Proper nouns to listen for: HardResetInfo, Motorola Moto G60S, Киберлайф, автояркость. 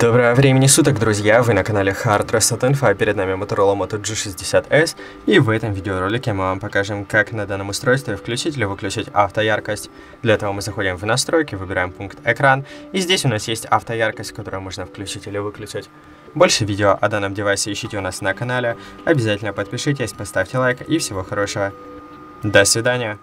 Доброго времени суток, друзья! Вы на канале HardResetInfo, а перед нами Motorola Moto G60S, и в этом видеоролике мы вам покажем, как на данном устройстве включить или выключить автояркость. Для этого мы заходим в настройки, выбираем пункт экран, и здесь у нас есть автояркость, которую можно включить или выключить. Больше видео о данном девайсе ищите у нас на канале, обязательно подпишитесь, поставьте лайк и всего хорошего! До свидания!